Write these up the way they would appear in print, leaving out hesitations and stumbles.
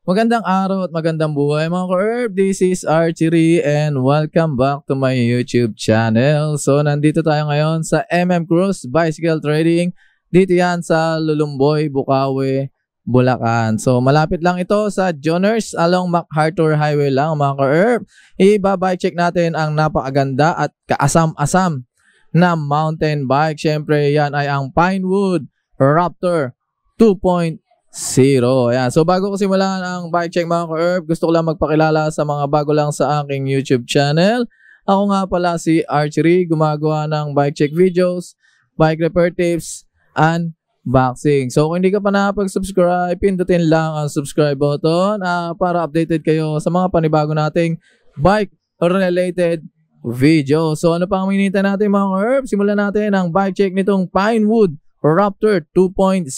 Magandang araw at magandang buhay mga ka-herb. This is Archie R and welcome back to my YouTube channel. So nandito tayo ngayon sa MM Cruz Bicycle Trading. Dito yan sa Lolomboy, Bocaue, Bulacan. So malapit lang ito sa Jonners along MacArthur Highway lang mga ka-herb. Iba-bike check natin ang napakaganda at kaasam-asam na mountain bike. Siyempre yan ay ang Pinewood Raptor 2.0. Ayan. So bago ko simulan ang bike check mga ka-herb, gusto ko lang magpakilala sa mga bago lang sa aking YouTube channel. Ako nga pala si Archery, gumagawa ng bike check videos, bike repair tips, and boxing. So kung hindi ka pa nakapag-subscribe, pindutin lang ang subscribe button para updated kayo sa mga panibago nating bike related video. So ano pang minintay natin mga ka-herb? Simulan natin ang bike check nitong Pinewood Raptor 2.0.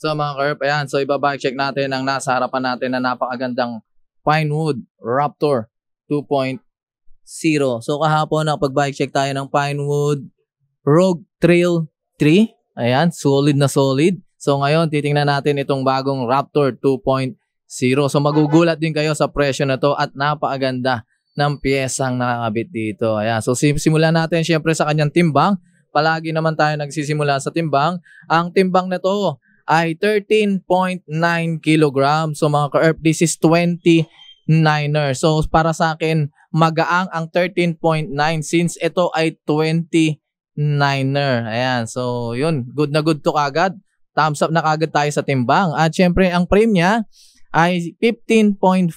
So mga ka-herb, ayan. So iba-bike check natin ang nasa harapan natin na napakagandang Pinewood Raptor 2.0. So kahapon nakapag-bike check tayo ng Pinewood Rogue Trail 3. Ayan, solid na solid. So ngayon titingnan natin itong bagong Raptor 2.0. So magugulat din kayo sa presyo na to at napakaganda ng piyesang nakakabit dito. Ayan, so simulan natin syempre sa kanyang timbang. Palagi naman tayo nagsisimula sa timbang. Ang timbang na to ay 13.9 kg. So mga ka-herb, this is 29er. So para sa akin, magaang ang 13.9 since ito ay 29er. Ayan. So yun, good na good to kagad. Thumbs up na kagad tayo sa timbang. At syempre, ang frame niya ay 15.5.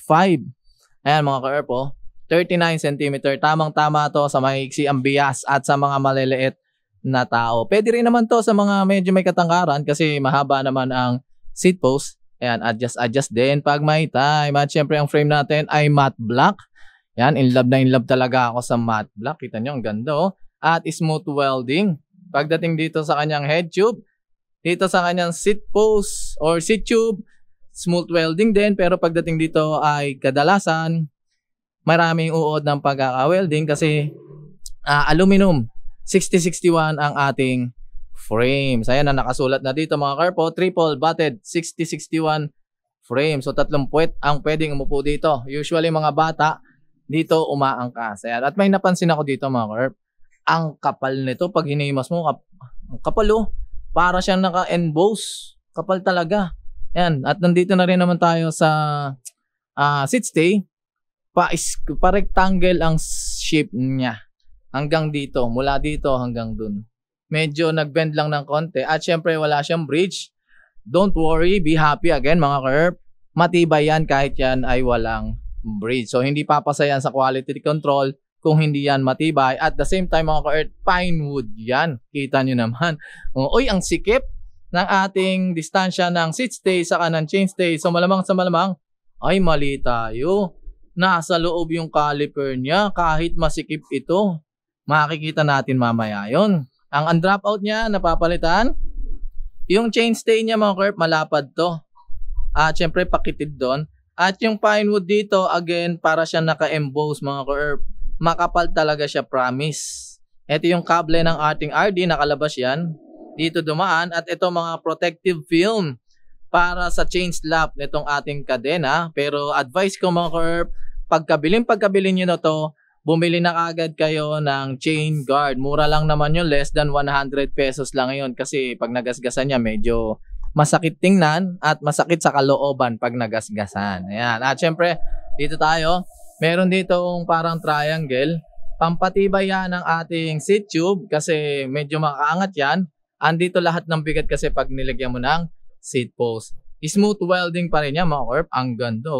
Ayan mga ka-herb, 39 cm. Tamang-tama to sa mahiksi ang bias at sa mga maliliit na tao. Pwede rin naman to sa mga medyo may katangkaran kasi mahaba naman ang seat post. Ayan, adjust din pag may time. At syempre ang frame natin ay matte black. Ayan, in love talaga ako sa matte black. Kita nyo, ang ganda At smooth welding. Pagdating dito sa kanyang head tube, dito sa kanyang seat post or seat tube, smooth welding din. Pero pagdating dito ay kadalasan, maraming uod ng pagkaka-welding kasi aluminum. 6061 ang ating frames. Ayan na nakasulat na dito mga ka-herb, triple batted 6061 frames. So tatlong puwet ang pwedeng umupo dito. Usually mga bata dito umaangkas. Ayan. At may napansin ako dito mga ka-herb, ang kapal nito pag hinimas mo, kapal para siyang naka-emboss. Kapal talaga. Ayan. At nandito na rin naman tayo sa seat stay. Pa-rectangle ang shape niya. Hanggang dito, mula dito hanggang dun. Medyo nag-bend lang ng konti. At syempre wala siyang bridge. Don't worry, be happy again mga ka-herb. Matibay yan kahit yan ay walang bridge. So hindi papasa yan sa quality control kung hindi yan matibay. At the same time mga ka-herb, Pinewood yan. Kita nyo naman. Uy, ang sikip ng ating distansya ng seat stay sa kanang chainstay. So malamang sa malamang, ay mali tayo. Nasa loob yung caliper niya kahit masikip ito. Makikita natin mamaya yon. Ang dropout niya, napapalitan. Yung chainstay niya mga ka-herb, malapad to. At syempre, pakitid doon. At yung Pinewood dito, again, para siya naka-emboss mga ka-herb. Makapal talaga siya, promise. Ito yung kable ng ating RD, nakalabas yan. Dito dumaan. At ito mga protective film para sa chain slap nitong ating kadena. Pero advice ko mga ka-herb, pagkabilin nyo na to, bumili na agad kayo ng chain guard. Mura lang naman yun. Less than 100 pesos lang yun. Kasi pag nagasgasan niya, medyo masakit tingnan at masakit sa kalooban pag nagasgasan. Ayan. At syempre, dito tayo. Meron ditong parang triangle. Pampatibay yan ng ating seat tube kasi medyo makaangat yan. Andito lahat ng bigat kasi pag nilagyan mo ng seat post. Smooth welding pa rin yan mga ka-herb. Ang ganda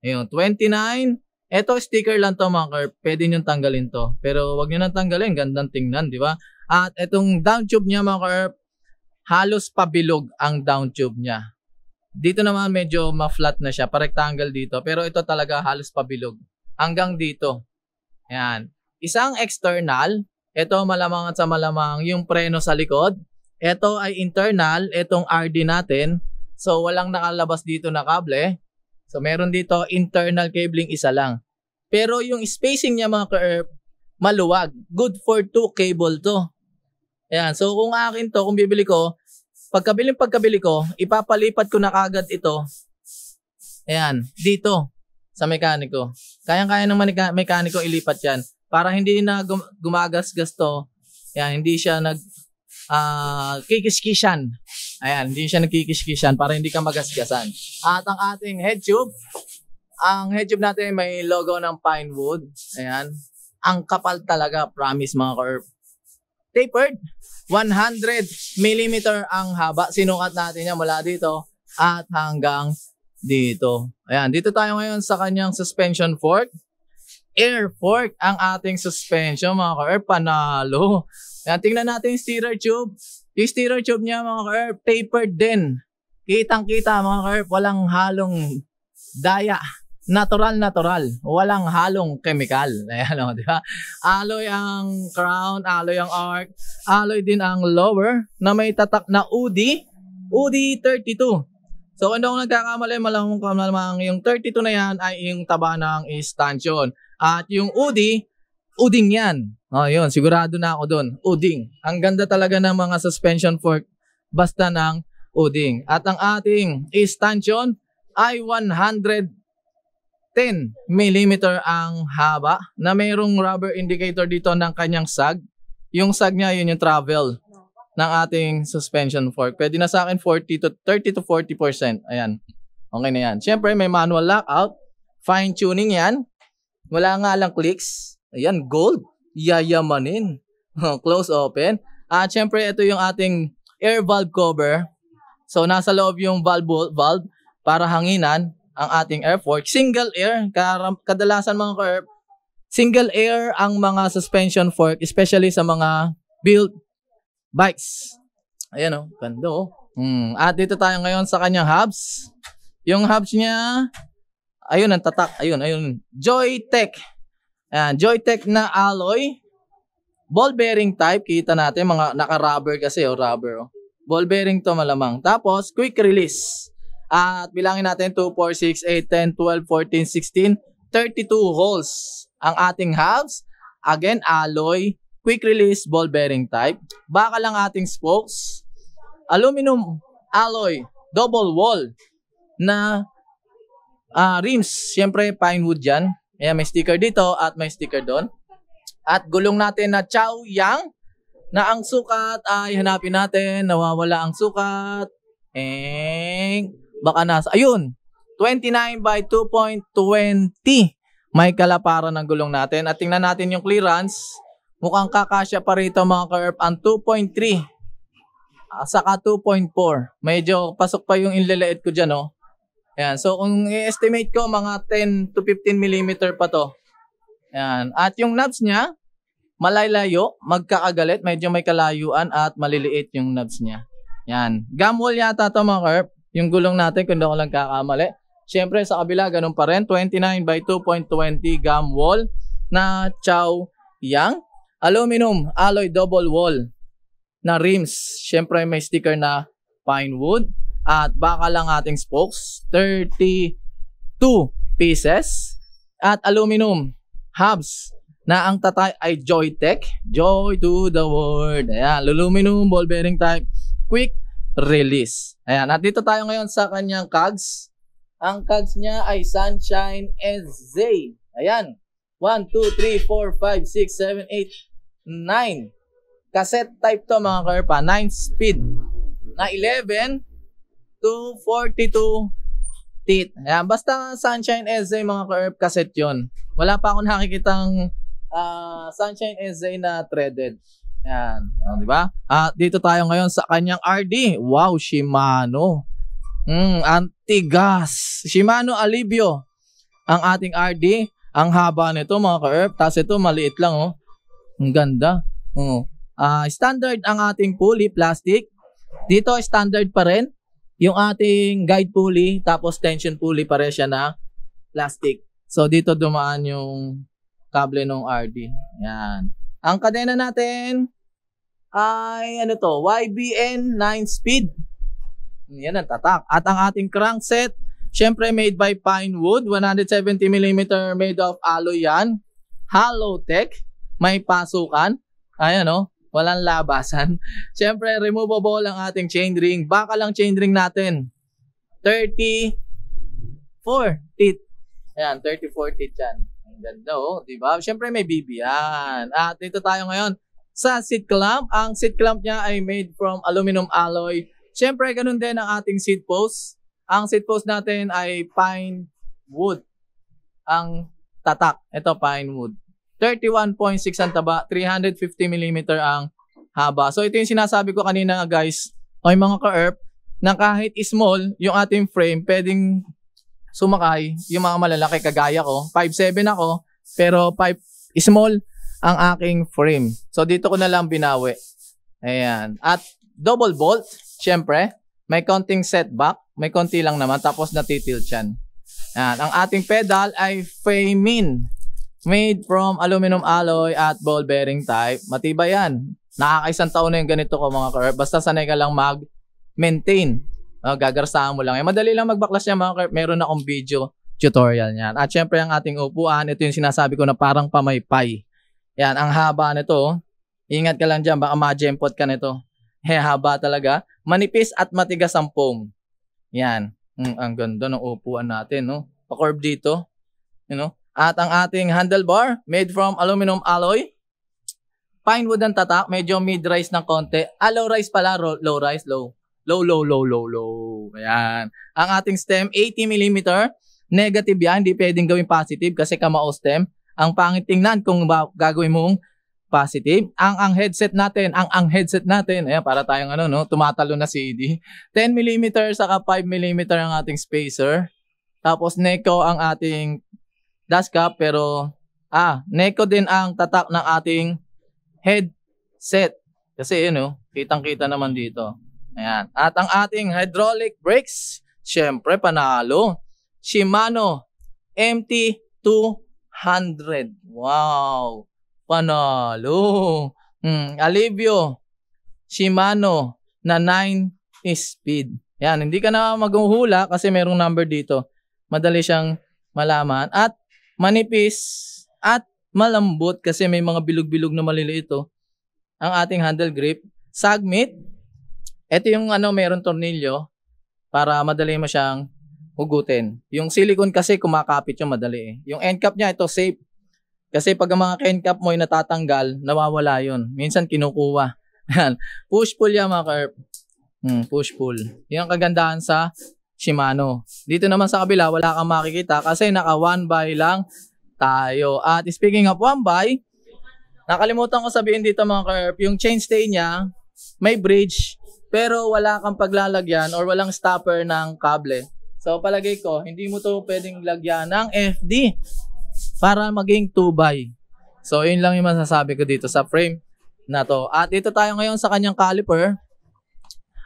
Ayun, 29. Eto, sticker lang to mga ka-herb. Pwede nyo tanggalin to. Pero wag nyo nang tanggalin. Gandang tingnan, di ba? At itong down tube niya mga ka-herb, halos pabilog ang down tube niya. Dito naman medyo ma-flat na siya. Pa-rectangle dito. Pero ito talaga halos pabilog. Hanggang dito. Ayan. Isang external. Ito malamang at sa malamang yung preno sa likod. Ito ay internal. Itong RD natin. So walang nakalabas dito na kable. So, meron dito, internal cabling, isa lang. Pero yung spacing niya mga ka-herb, maluwag. Good for 2 cable to. Ayan, so kung akin to, kung bibili ko, pagkabili ko, ipapalipat ko na kagad ito. Ayan, dito sa mekaniko. Kayang-kaya ng mekaniko ilipat yan. Para hindi na gumagasgas to. Ayan, hindi siya nagkikiskisan. Ayan, hindi siya nagkikiskisan para hindi ka magasgasan. At ang ating head tube, ang head tube natin may logo ng Pinewood. Ayan. Ang kapal talaga, promise mga ka-herb. Tapered, 100 mm ang haba. Sinukat natin yan mula dito at hanggang dito. Ayan, dito tayo ngayon sa kanyang suspension fork. Air fork ang ating suspension mga ka-herb. Panalo. Ayan, tingnan natin yung steerer tube. Yung steerer tube niya mga ka-herb, tapered din. Kitang-kita mga ka-herb, walang halong daya. Natural. Walang halong chemical. Ayan o, di ba? Alloy ang crown, alloy ang arc, alloy din ang lower na may tatak na UD 32. So, kung ako nagkakamali, malamang yung 32 na yan ay yung taba ng stanchion. At yung UD, uding yan. O, yun, sigurado na ako dun. Uding. Ang ganda talaga ng mga suspension fork basta ng uding. At ang ating stanchion ay 110 mm ang haba na mayroong rubber indicator dito ng kanyang sag. Yung sag niya, yun yung travel ng ating suspension fork. Pwede na sa akin 30 to 40%. Ayan. Okay na yan. Siyempre, may manual lockout. Fine tuning yan. Wala nga lang clicks. Ayan, gold. Yayamanin. Close open. At siyempre, ito yung ating air valve cover. So, nasa loob yung valve para hanginan ang ating air fork. Single air, kadalasan mga ka-herb, single air ang mga suspension fork, especially sa mga built bikes. Ayan o, ganda o. At dito tayo ngayon sa kanyang hubs. Yung hubs niya, ayun ang tatak, ayun. Joytech. Ayan, Joytech na alloy. Ball bearing type, kita natin, mga naka-rubber kasi o, rubber o. Ball bearing to malamang. Tapos, quick release. At bilangin natin 2, 4, 6, 8, 10, 12, 14, 16, 32 holes ang ating halves. Again, alloy, quick release, ball bearing type. Bakal ang ating spokes. Aluminum alloy, double wall na rims. Siyempre, Pinewood yan. Ayan, may sticker dito at may sticker doon. At gulong natin na Chow Yang na ang sukat ay hanapin natin. Nawawala ang sukat. Baka nasa, ayun, 29/2.20. May kalaparan ng gulong natin. At tingnan natin yung clearance. Mukhang kakasya pa rito mga ka-herb ang 2.3. Saka 2.4. Medyo pasok pa yung inliliit ko dyan, no? Ayan. So, kung i-estimate ko, mga 10 to 15 mm pa to. Ayan. At yung knobs niya, malalayo, magkakagalit, medyo may kalayuan at maliliit yung knobs niya. Ayan. Gamwall yata to mga ka-herb. Yung gulong natin, kung daw lang kakamali. Siyempre, sa kabila, ganun pa rin. 29/2.20 gum wall na Chow Yang. Aluminum alloy double wall na rims. Siyempre, may sticker na Pinewood. At bakal ang ating spokes. 32 pieces. At aluminum hubs na ang tatay ay Joytech. Joy to the world. Ayan, aluminum ball bearing type. Quick release. Ayan, at dito tayo ngayon sa kanyang cogs. Ang cogs niya ay Sunshine SZ. Ayan. 1, 2, 3, 4, 5, 6, 7, 8, 9. Cassette type to mga ka-herb. 9 speed. Na 11 to 42 teeth. Ayan. Basta Sunshine SZ mga ka-herb, cassette yun. Wala pa akong nakikitang Sunshine SZ na threaded. Ayan, di ba? At dito tayo ngayon sa kanyang RD. Wow, Shimano. Antigas. Shimano Alivio. Ang ating RD. Ang haba nito mga ka-herb. Tapos ito maliit lang oh. Ang ganda. Standard ang ating pulley, plastic. Dito standard pa rin. Yung ating guide pulley tapos tension pulley pare siya na plastic. So dito dumaan yung kable ng RD. Ayan. Ang kadena natin ay ano to, YBN 9 speed. Yan ang tatak. At ang ating crankset, syempre made by Pinewood, 170 mm made of alloy yan. Hollow tech, may pasukan. Ayan o. walang labasan. Siyempre, removable ang ating chainring. Baka lang chainring natin. 34 teeth. Ayan, 34 teeth yan. Ang ganda, oh, diba? Siyempre, may BB yan. At dito tayo ngayon sa seat clamp. Ang seat clamp niya ay made from aluminum alloy. Siyempre, ganun din ang ating seat post. Ang seat post natin ay pine wood. Ang tatak. Ito, pine wood. 31.6 ang taba, 350mm ang haba. So, ito yung sinasabi ko kanina guys, okay mga ka-ERP, na kahit small yung ating frame, pwedeng sumakay yung mga malalaki kagaya ko. 5'7 ako, pero small ang aking frame. So, dito ko na lang binawi. Ayan. At double bolt, syempre, may konting setback, may konti lang naman, tapos natitilt yan. Ayan. Ang ating pedal ay Femin. Made from aluminum alloy at ball bearing type. Matibay yan. Nakakaisang taon na yung ganito ko mga ka-ERP. Basta sanay ka lang mag-maintain. Gagarsahan mo lang. Eh, madali lang magbaklas niya mga ka-ERP. Meron akong video tutorial niyan. At syempre ang ating upuan. Ito yung sinasabi ko na parang pamaypay. Yan. Ang haba nito. Ingat ka lang dyan. Baka ma-jempot ka nito. Eh, haba talaga. Manipis at matigas ang foam. Yan. Ang ganda ng upuan natin. No? Pa-curve dito. You know? At ang ating handlebar, made from aluminum alloy. Pinewood ang tatak, medyo mid-rise ng konti. Ah, low-rise pala, low-rise, low. Low, low, low, low, low. Ayan. Ang ating stem, 80mm. Negative yan, hindi pwedeng gawin positive kasi kamao stem. Ang pangit tingnan kung gagawin mong positive. Ang headset natin, ang headset natin. Ayan, para tayong ano, no? Tumatalo na CD. 10mm, saka 5mm ang ating spacer. Tapos Neko ang ating dash cap, pero Neko din ang tatak ng ating headset. Kasi yun kitang-kita naman dito. Ayan. At ang ating hydraulic brakes, syempre panalo. Shimano MT200. Wow! Panalo. Alivio. Shimano na 9-speed. Ayan. Hindi ka na maghuhula kasi merong number dito. Madali siyang malaman. At manipis at malambot kasi may mga bilog-bilog na maliliit ito. Ang ating handle grip. Sagmit. Ito yung meron tornilyo para madali mo siyang hugutin. Yung silicone kasi kumakapit yung madali. Yung end cap niya ito safe. Kasi pag ang mga end cap mo ay natatanggal, nawawala yun. Minsan kinukuha. Push-pull yan mga ka-ERP. Push-pull. Yan ang kagandahan sa Shimano. Dito naman sa kabila, wala kang makikita kasi naka 1x lang tayo. At speaking of 1x, nakalimutan ko sabihin dito mga ka-ERP, yung chainstay niya, may bridge, pero wala kang paglalagyan or walang stopper ng kable. So palagay ko, hindi mo to pwedeng lagyan ng FD para maging 2x. So yun lang yung masasabi ko dito sa frame na to. At dito tayo ngayon sa kanyang caliper.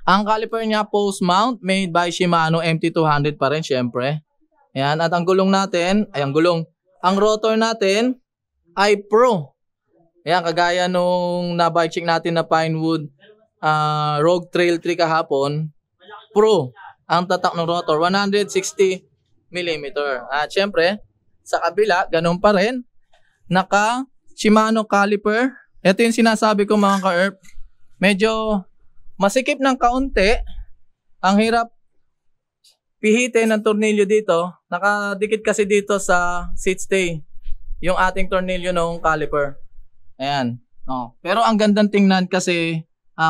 Ang caliper niya post mount made by Shimano MT200 pa rin syempre. Ayan, at ang gulong natin, ay ang gulong. Ang rotor natin ay pro. Ayan, kagaya nung na-bike check natin na Pinewood Rogue Trail 3 kahapon, pro ang tatak ng rotor, 160mm. At syempre, sa kabila, ganun pa rin. Naka Shimano caliper. Ito yung sinasabi ko mga ka-ERP. Medyo masikip ng kaunti, ang hirap pihitin ng tornilyo dito. Nakadikit kasi dito sa seat stay yung ating tornilyo ng caliper. Ayan. Oh. Pero ang gandang tingnan kasi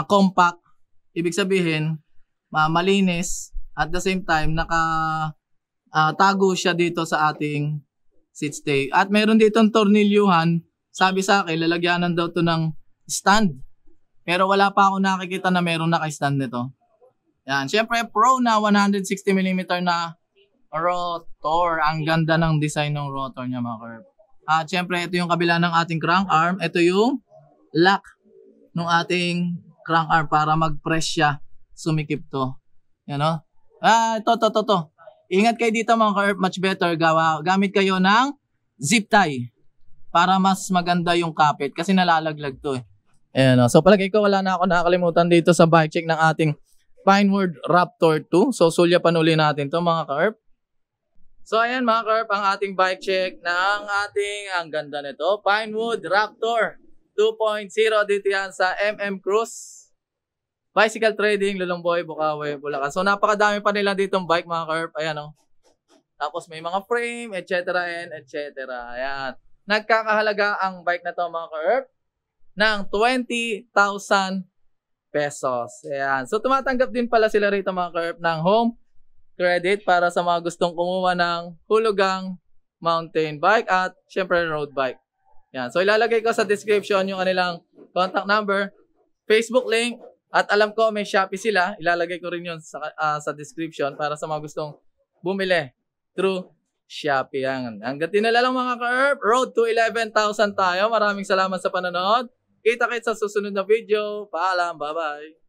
compact. Ibig sabihin, malinis. At the same time, nakatago siya dito sa ating seat stay. At meron dito ang tornilyuhan. Sabi sa akin, lalagyanan daw to ng stand. Pero wala pa ako nakikita na meron naka-stand nito. Yan. Siyempre, pro na 160mm na rotor. Ang ganda ng design ng rotor niya mga ka-ERP. At siyempre, ito yung kabila ng ating crank arm. Ito yung lock ng ating crank arm para mag-press siya. Sumikip to. Yan o. Ito. Ingat kayo dito mga ka-ERP. Much better. Gamit kayo ng zip tie para mas maganda yung kapit kasi nalalaglag to eh. Ayan, so palagay ko wala na ako nakakalimutan dito sa bike check ng ating Pinewood Raptor 2. So sulyapan uli natin to mga ka-ERP. So ayan mga ka-ERP ang ating bike check ng ating, ang ganda nito, Pinewood Raptor 2.0 dito yan sa MM Cruz Bicycle Trading, Lolomboy, Bocaue, Bulacan. So napakadami pa nila ditong bike mga ka-herp. Ayan o. Tapos may mga frame, etc. and etc. Ayan. Nagkakahalaga ang bike na to mga ka-herp ng 20,000 pesos. Ayan. So tumatanggap din pala sila rito mga ka-herp ng home credit para sa mga gustong kumuha ng hulugang mountain bike at syempre road bike. Yan. So ilalagay ko sa description yung kanilang contact number, Facebook link, at alam ko may Shopee sila. Ilalagay ko rin yun sa description para sa mga gustong bumili through Shopee. Yan. Hanggang tinala lang mga ka-herp, road to 11,000 tayo. Maraming salamat sa panonood. Kita-kits sa susunod na video. Paalam. Bye-bye.